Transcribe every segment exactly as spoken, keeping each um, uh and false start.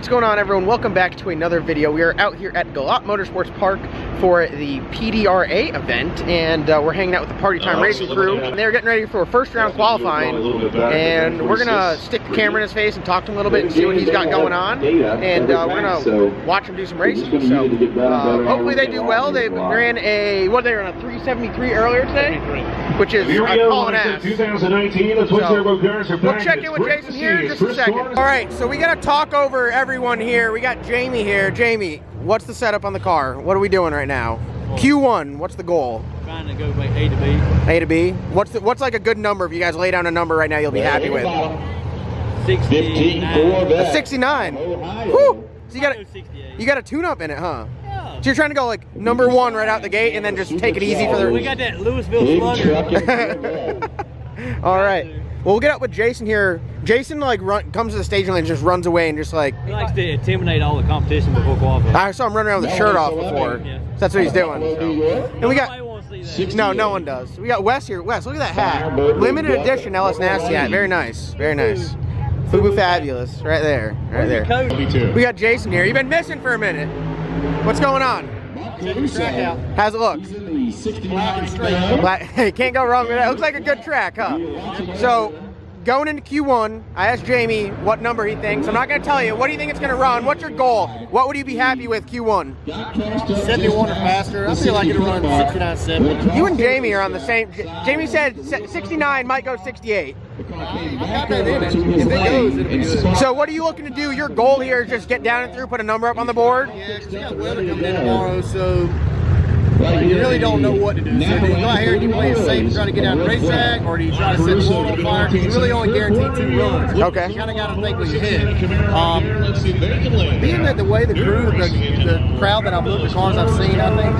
What's going on, everyone? Welcome back to another video. We are out here at Galat Motorsports Park for the P D R A event, and uh, we're hanging out with the Party Time Racing crew. And they're getting ready for a first round qualifying, and we're gonna stick the camera in his face and talk to him a little bit and see what he's got going on, and uh, we're gonna watch him do some racing. So uh, hopefully they do well. They ran a what? They ran a three seventy-three earlier today, which is I'm calling ass. So we'll check in with Jason here in just a second. All right, so we gotta talk over everyone here. We got Jamie here. Jamie, what's the setup on the car? What are we doing right now? Q one, what's the goal? Trying to go by A to B. A to B? What's the, what's like a good number? If you guys lay down a number right now you'll be happy with? sixty-nine. A sixty-nine? Woo! So you got a, you got a tune-up in it, huh? So you're trying to go like number one right out the gate and then just take it easy for the... We got that Louisville slugger. All right. Well, we'll get up with Jason here. Jason like run, comes to the staging lane and just runs away and just like... He likes to intimidate all the competition before qualifying. I saw him running around with his shirt off before. Yeah. So that's what he's doing. So. And we got... No, no one does. We got Wes here. Wes, look at that hat. Limited edition L S Nasty hat. Very nice. Very nice. Fubu Fabulous. Right there. Right there. We got Jason here. You've been missing for a minute. What's going on? How's it look? Hey, can't go wrong with that. Looks like a good track, huh? So, going into Q one, I asked Jamie what number he thinks. I'm not going to tell you. What do you think it's going to run? What's your goal? What would you be happy with Q one? seventy-one or faster. I feel like it'll run sixty-nine seventy. You and Jamie are on the same. Jamie said sixty-nine might go sixty-eight. So what are you looking to do? Your goal here is just get down and through, put a number up on the board? Yeah, because we got weather coming in tomorrow, so you really don't know what to do. So do you go out here and you play it safe and try to get out of the racetrack, or do you try to set the world on fire? Because you really only guarantee two runs. Okay. You kind of got to think with your head. Um, being that the way the crew, the, the crowd that I've looked at, cars I've seen, I think,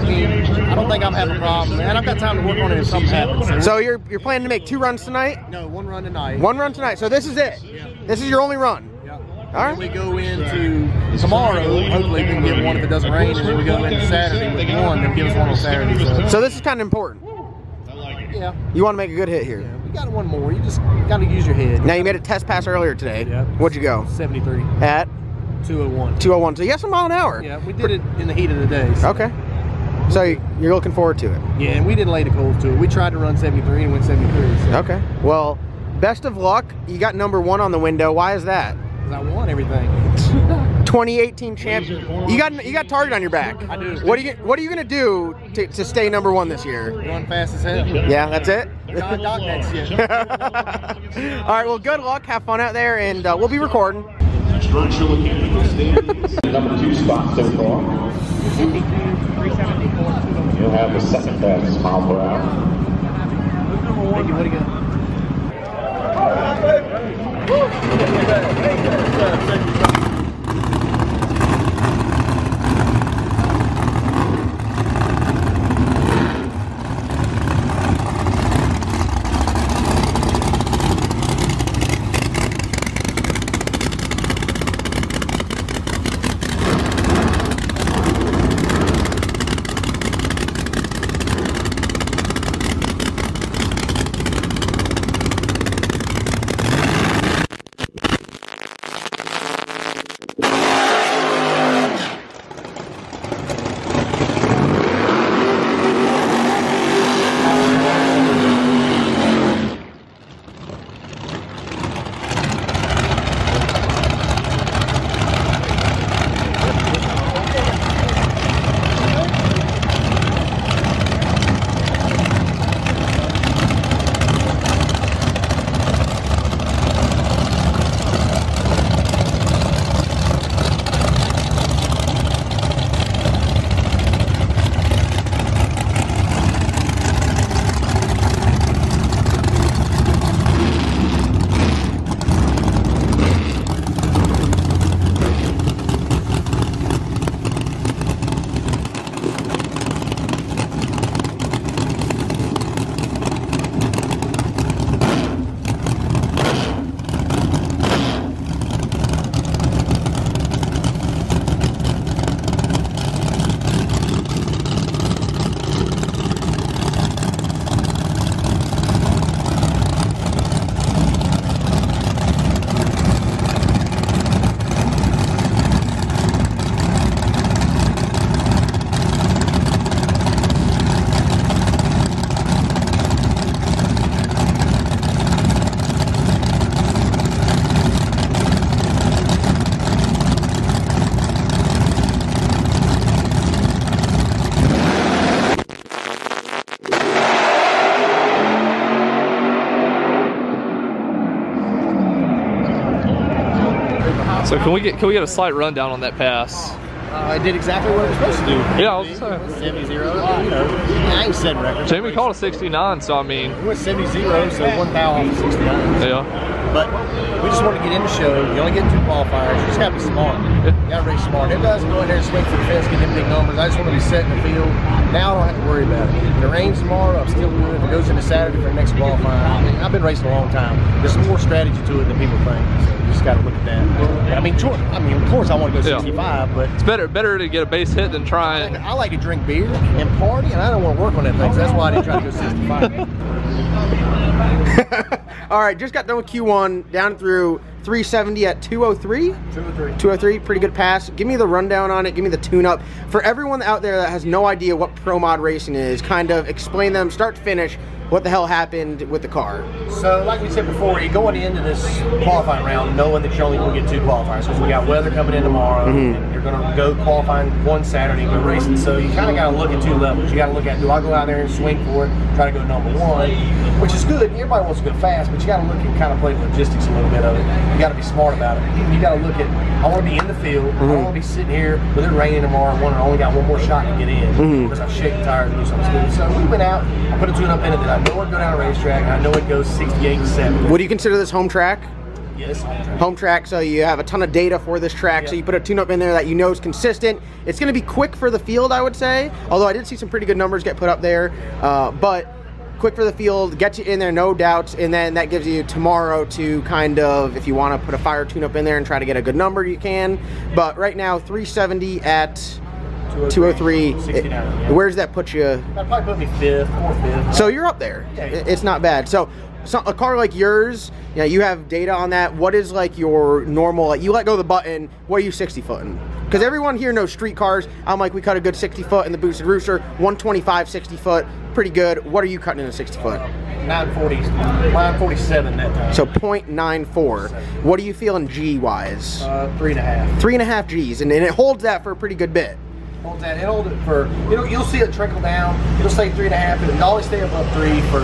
I don't think I'm having a problem. And I've got time to work on it if something happens. So you're, you're planning to make two runs tonight? No, one run tonight. One run tonight. So this is it? Yeah. This is your only run? All right. We go into tomorrow, hopefully we can get one if it doesn't rain, and then we go into Saturday with one, and give us one on Saturday. So, so this is kind of important. I like it. Yeah. You want to make a good hit here. Yeah, we got one more. You just got to use your head. Now, you made a test pass earlier today. Yeah. What'd you go? seventy-three. At? two oh one. two oh one. So you got some mile an hour. Yeah, we did it in the heat of the day. So. Okay. So you're looking forward to it. Yeah, and we didn't lay the cold to it. We tried to run seventy-three and went seventy-three. So. Okay. Well, best of luck. You got number one on the window. Why is that? I won everything. twenty eighteen champion. You got you got target on your back. I do. What are you What are you gonna do to, to stay number one this year? Run fast as hell. Yeah, that's it. John Doc next year. All right. Well, good luck. Have fun out there, and uh, we'll be recording. Number two spot so far. You'll have the second fastest mile per hour. Thank you. What do you got? So can we get can we get a slight rundown on that pass? Uh, I did exactly what I was supposed to do. Yeah, I was seventy zero. I ain't setting records. Jamie called a sixty-nine, so I mean. It was seventy zero, so one foul off of sixty-nine. Yeah. But we just want to get in the show. You only get two qualifiers. You just got to be smart. You got to race smart. It doesn't go in there and swing for the fence, get them big numbers. I just want to be set in the field. Now I don't have to worry about it. If it rains tomorrow, I'm still good. If it goes into Saturday for the next qualifier, I mean, I've been racing a long time. There's more strategy to it than people think. So you just got to look at that. I mean, I mean, of course I want to go sixty-five, yeah. But it's better. Better to get a base hit than try and... I like to drink beer and party, and I don't want to work on that thing, so that's why I didn't try to go sixty-five. All right, just got done with Q one, down through three seventy at two oh three? two oh three. two oh three, pretty good pass. Give me the rundown on it, give me the tune-up. For everyone out there that has no idea what Promod racing is, kind of explain them, start to finish, what the hell happened with the car. So, like we said before, you're going into this qualifying round knowing that you're only going to get two qualifiers, because we got weather coming in tomorrow, mm-hmm. and you're going to go qualifying one Saturday and go racing. So you kind of got to look at two levels. You got to look at, do I go out there and swing for it, try to go number one, which is good. Everybody wants to go fast, but you got to look and kind of play the logistics a little bit of it. You gotta be smart about it. You gotta look at, I wanna be in the field, mm-hmm. I don't wanna be sitting here with it raining tomorrow and wondering I only got one more shot to get in because mm-hmm. I'm shaking tires and do something stupid. So we went out, I put a tune up in it that I know I'd go down a racetrack and I know it goes sixty-eight and seventy. Would you consider this home track? Yes, home track. Home track, so you have a ton of data for this track, yep. So you put a tune-up in there that you know is consistent. It's gonna be quick for the field, I would say, although I did see some pretty good numbers get put up there, uh, but quick for the field, get you in there, no doubts, and then that gives you tomorrow to kind of, if you want to put a fire tune-up in there and try to get a good number, you can. But right now, three seventy at two oh three, it, yeah. Where does that put you? That probably put me fifth, or fifth. So you're up there. Yeah, yeah. It's not bad. So, so a car like yours, you know, you have data on that. What is like your normal, like you let go of the button, what are you sixty footing? Because everyone here knows street cars. I'm like, we cut a good sixty foot in the Boosted Rooster, one twenty-five, sixty foot. Pretty good. What are you cutting in a sixty foot? nine forty, nine forty-seven that time. So point nine four. What are you feeling G wise? Uh, three and a half. Three and a half G's, and, and it holds that for a pretty good bit. Holds that. It holds it for. It'll, you'll see it trickle down. It'll stay three and a half, and it'll always stay above three for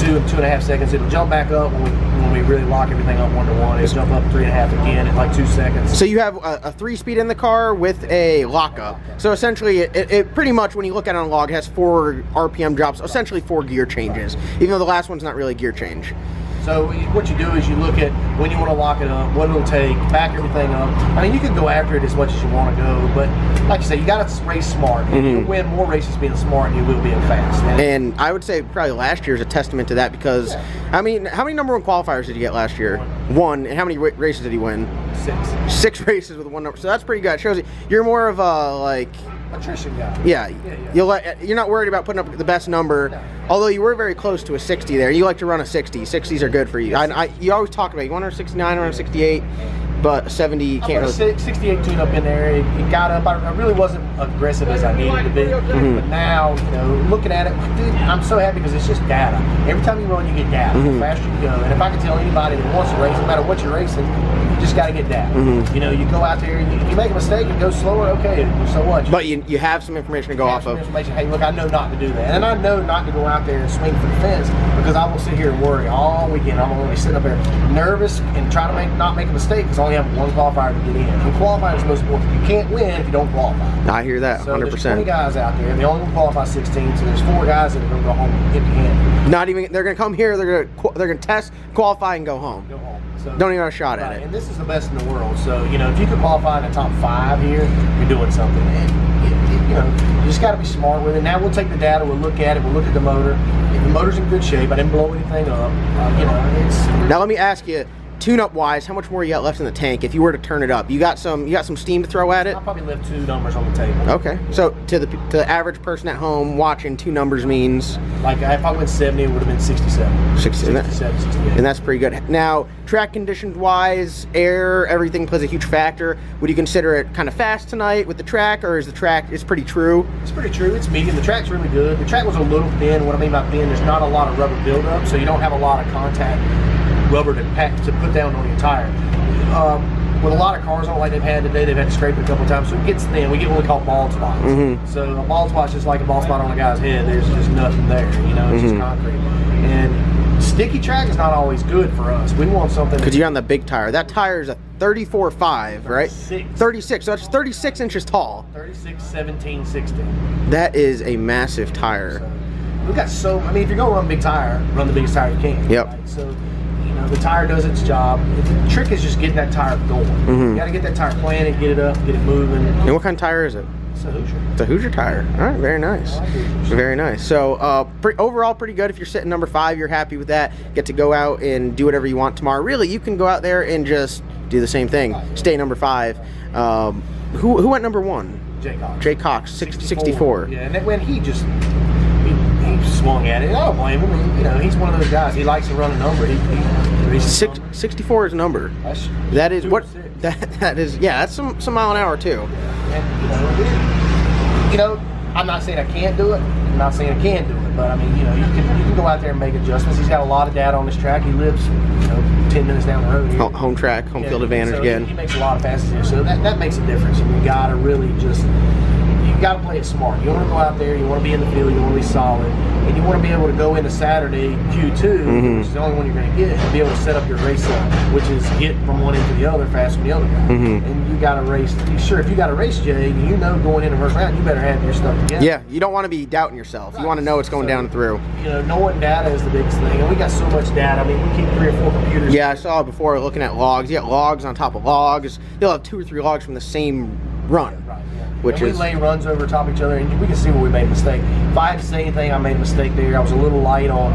two two and a half seconds. It'll jump back up when we, when we really lock everything up one to one. It'll jump up three and a half again in like two seconds. So you have a, a three speed in the car with a lockup. So essentially, it, it, it pretty much when you look at it on a log, it has four R P M drops, essentially four gear changes, even though the last one's not really gear change. So what you do is you look at when you want to lock it up, what it'll take, back everything up. I mean, you can go after it as much as you want to go, but like you say, you got to race smart. Mm-hmm. You win more races being smart than you will being fast. And, and I would say probably last year's a testament to that because, yeah. I mean, how many number one qualifiers did you get last year? One. One. And how many races did he win? Six. Six races with one number. So that's pretty good. It shows you, you're more of a, like... attrition guy. Yeah, yeah, yeah. You'll let, you're not worried about putting up the best number, no. Although you were very close to a sixty there. You like to run a sixty. sixties are good for you. I, I, you always talk about it. You want to run a sixty-nine, run a sixty-eight, but seventy you can't really. sixty-eight tune up in there. It, it got up. I, I really wasn't aggressive as I needed to be, mm-hmm. But now, you know, looking at it, dude, I'm so happy because it's just data. Every time you run, you get data. Mm-hmm. The faster you go, and if I could tell anybody that wants to race, no matter what you're racing, you just got to get data. Mm-hmm. You know, you go out there, and if you make a mistake and go slower, okay, so what? But you You have some information to go off of. Hey, look, I know not to do that. And I know not to go out there and swing for the fence because I will sit here and worry all weekend. I'm going to be sitting up there nervous and try to make, not make a mistake because I only have one qualifier to get in. And qualifying is most important. You can't win if you don't qualify. I hear that, so one hundred percent. There's twenty guys out there. They only going to qualify sixteen, so there's four guys that are going to go home and hit the end. Not even, they're going to come here, they're going to they're going to test, qualify, and go home. Go home. So, don't even have a shot right, at it. And this is the best in the world. So, you know, if you could qualify in the top five here, you're doing something. And, you know, you just got to be smart with it. Now we'll take the data, we'll look at it, we'll look at the motor. If the motor's in good shape, I didn't blow anything up. Uh, you know, it's. Now let me ask you, tune-up wise, how much more you got left in the tank if you were to turn it up? You got some, you got some steam to throw at it. I probably left two numbers on the table. Okay, so to the to the average person at home watching, two numbers means like if I went seventy, it would have been sixty-seven. sixty-seven, sixty-eight. And that's pretty good. Now track conditions wise, air, everything plays a huge factor. Would you consider it kind of fast tonight with the track, or is the track it's pretty true? It's pretty true. It's medium. The track's really good. The track was a little thin. What I mean by thin, there's not a lot of rubber buildup, so you don't have a lot of contact. Rubber to pack to put down on your tire. Um, with a lot of cars on like they've had today, they've had to scrape it a couple of times, so it gets thin. We get what we call bald spots. Mm-hmm. So a bald spot's just like a bald spot on a guy's head. There's just nothing there, you know, it's mm-hmm. just concrete. And sticky track is not always good for us. We want something. Because you're on the big tire. That tire is a thirty-four five, right? thirty-six. thirty-six. So it's thirty-six inches tall. thirty-six, seventeen, sixteen. That is a massive tire. So we've got so. I mean, if you're going to run a big tire, run the biggest tire you can. Yep. Right? So. You know, the tire does its job. The trick is just getting that tire going. Mm-hmm. You got to get that tire planted, get it up, get it moving. And what kind of tire is it? It's a Hoosier. It's a Hoosier tire. All right, very nice. I like Hoosier. Very nice. So uh, pre overall, pretty good. If you're sitting number five, you're happy with that. Get to go out and do whatever you want tomorrow. Really, you can go out there and just do the same thing. Stay number five. Um, who, who went number one? Jay Cox. Jay Cox, sixty-four. sixty-four. Yeah, and when he just... swung at it. I don't blame him. You know, he's one of those guys. He likes to run a number. He, he, Six, number. sixty-four is a number. That's, that is what. That that is. Yeah, that's some some mile an hour too. Yeah. And, you know, you know, I'm not saying I can't do it. I'm not saying I can do it. But I mean, you know, you can you can go out there and make adjustments. He's got a lot of data on this track. He lives, you know, ten minutes down the road here. Home track, home yeah, field advantage so again. He makes a lot of passes here, so that that makes a difference. And you gotta really just. You gotta play it smart. You want to go out there, you want to be in the field, you want to be solid, and you want to be able to go into Saturday Q two, mm-hmm. which is the only one you're going to get, and be able to set up your race up, which is get from one end to the other faster than the other guy. Mm-hmm. And you gotta race. Sure, if you gotta race, Jay, you know going into first round, you better have your stuff together. Yeah, you don't want to be doubting yourself. Right. You want to know it's going so, down and through. You know, knowing data is the biggest thing, and we got so much data. I mean, we keep three or four computers. Yeah, I saw before looking at logs. You got logs on top of logs. You'll have two or three logs from the same run. Yeah, right. Which and we is, lay runs over top of each other, and we can see where we made a mistake. If I had to say anything, I made a mistake there. I was a little light on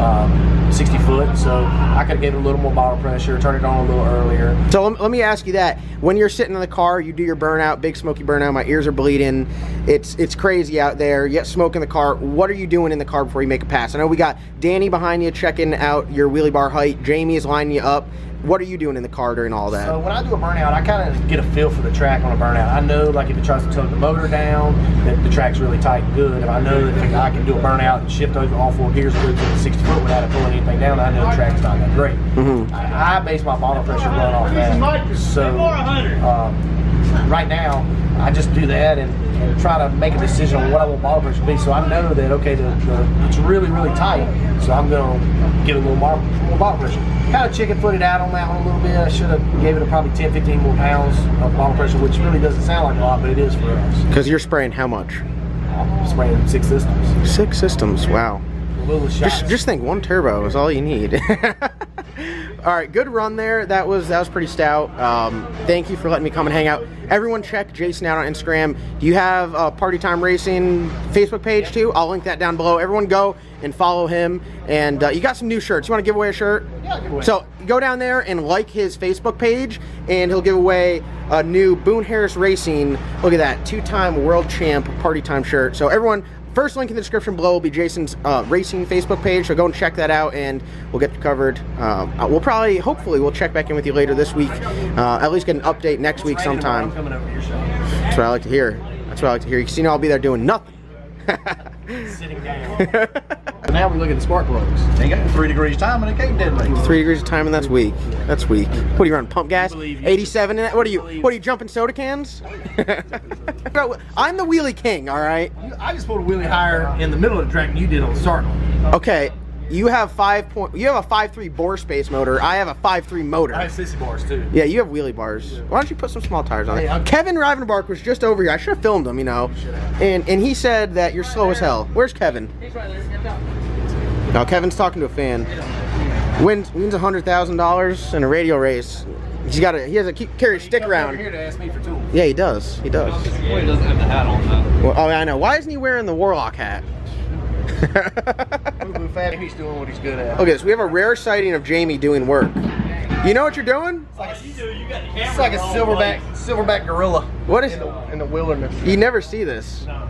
um, sixty foot, so I could have given a little more bottle pressure, turned it on a little earlier. So let, let me ask you that. When you're sitting in the car, you do your burnout, big smoky burnout, my ears are bleeding. It's it's crazy out there. You got smoke in the car. What are you doing in the car before you make a pass? I know we got Danny behind you checking out your wheelie bar height. Jamie is lining you up. What are you doing in the car during all that? So when I do a burnout, I kind of get a feel for the track on a burnout. I know, like, if it tries to tug the motor down, that the track's really tight and good. And I know that if I can do a burnout and shift over all four gears to the sixty foot without pulling anything down, I know the track's not that great. Mm-hmm. I, I base my bottle pressure run off that. So um, right now, I just do that and, and try to make a decision on what I want bottle pressure to be. So I know that, okay, the, the, it's really, really tight, so I'm going to get a little more bottle pressure. Kind of chicken-footed out on that one a little bit. I should have gave it a probably ten, fifteen more pounds of bottle pressure, which really doesn't sound like a lot, but it is for us. Because you're spraying how much? I'm spraying six systems. Six systems, wow. Just, just think, one turbo is all you need. All right, good run there. That was that was pretty stout. Um, thank you for letting me come and hang out. Everyone, check Jason out on Instagram. Do you have a Party Time Racing Facebook page too? I'll link that down below. Everyone, go and follow him. And uh, you got some new shirts. You want to give away a shirt? Yeah, I'll give away. So go down there and like his Facebook page, and he'll give away a new Boone Harris Racing. Look at that, two-time world champ Party Time shirt. So everyone. First link in the description below will be Jason's uh, racing Facebook page, so go and check that out, and we'll get you covered. Um, we'll probably, hopefully, we'll check back in with you later this week. Uh, at least get an update next week sometime. That's what I like to hear. That's what I like to hear. You know, I'll be there doing nothing. Sitting down. So now we look at the spark plugs. They got three degrees of time and it came deadly. Three degrees of time and that's weak. That's weak. What are you running? Pump gas? eighty-seven in that? What are you? What are you jumping soda cans? I'm the wheelie king, all right. You, I just pulled a wheelie higher in the middle of the track than you did on the start. Okay. You have five point. You have a five three bore space motor. I have a five three motor. I have sissy bars too. Yeah, you have wheelie bars. Yeah. Why don't you put some small tires on hey, it? I'm Kevin Rivenbark was just over here. I should have filmed him, you know. You and and he said that you're right slow there. As hell. Where's Kevin? He's right there. Get down. Now Kevin's talking to a fan. Wins wins a hundred thousand dollars in a radio race. He's got a he has a keep carry stick around. Here to ask me for tools. Yeah, he does. He does. Yeah, he doesn't have the hat on though. Well, oh, I know. Why isn't he wearing the Warlock hat? He's doing what he's good at. Okay, so we have a rare sighting of Jamie doing work. You know what you're doing? It's like a, it's like a silverback, silverback gorilla. What is in the, in the wilderness? You never see this. No.